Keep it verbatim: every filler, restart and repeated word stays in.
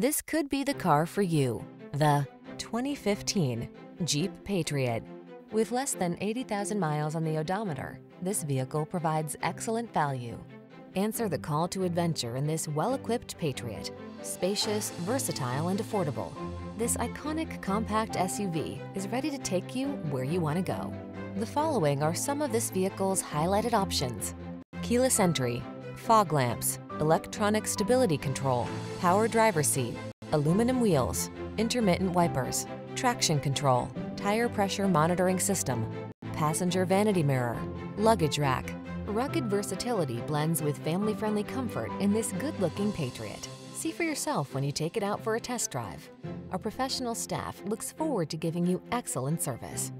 This could be the car for you. The twenty fifteen Jeep Patriot. With less than eighty thousand miles on the odometer, this vehicle provides excellent value. Answer the call to adventure in this well-equipped Patriot. Spacious, versatile, and affordable, this iconic compact S U V is ready to take you where you want to go. The following are some of this vehicle's highlighted options: keyless entry, fog lamps, electronic stability control, power driver seat, aluminum wheels, intermittent wipers, traction control, tire pressure monitoring system, passenger vanity mirror, luggage rack. Rugged versatility blends with family-friendly comfort in this good-looking Patriot. See for yourself when you take it out for a test drive. Our professional staff looks forward to giving you excellent service.